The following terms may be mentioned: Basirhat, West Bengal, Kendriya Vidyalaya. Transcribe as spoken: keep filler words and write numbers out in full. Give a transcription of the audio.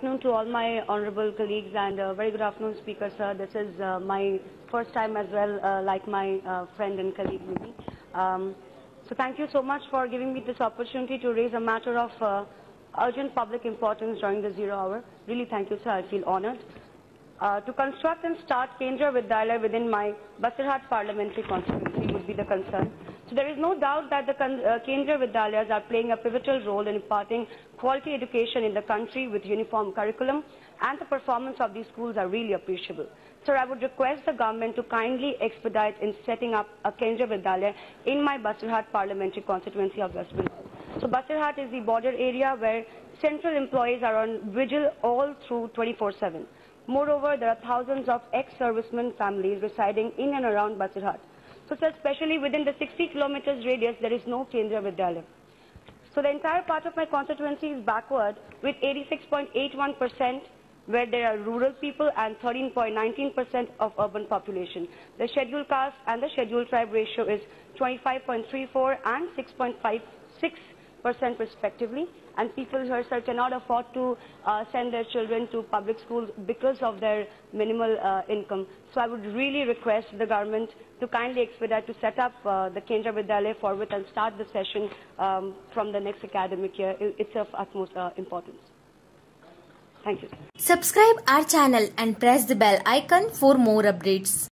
afternoon to all my honorable colleagues and a very good afternoon, Speaker Sir. This is uh, my first time as well, uh, like my uh, friend and colleague Mimi. Um, so thank you so much for giving me this opportunity to raise a matter of uh, urgent public importance during the zero hour. Really thank you, sir. I feel honored. Uh, to construct and start Kendriya Vidyalaya within my Basirhat parliamentary constituency would be the concern. So there is no doubt that the uh, Kendriya Vidyalayas are playing a pivotal role in imparting quality education in the country with uniform curriculum, and the performance of these schools are really appreciable. Sir, I would request the government to kindly expedite in setting up a Kendriya Vidyalaya in my Basirhat parliamentary constituency of West Bengal. So Basirhat is the border area where central employees are on vigil all through twenty-four seven. Moreover, there are thousands of ex-servicemen families residing in and around Basirhat. So, sir, especially within the sixty kilometers radius, there is no Kendriya Vidyalaya. So, the entire part of my constituency is backward with eighty-six point eight one percent where there are rural people and thirteen point one nine percent of urban population. The scheduled caste and the scheduled tribe ratio is twenty-five point three four and six point five six percent respectively. And people here, sir, cannot afford to uh, send their children to public schools because of their minimal uh, income. So I would really request the government to kindly expedite to set up uh, the Kendriya Vidyalaya forward and start the session um, from the next academic year. It's of utmost uh, importance. Thank you. Subscribe our channel and press the bell icon for more updates.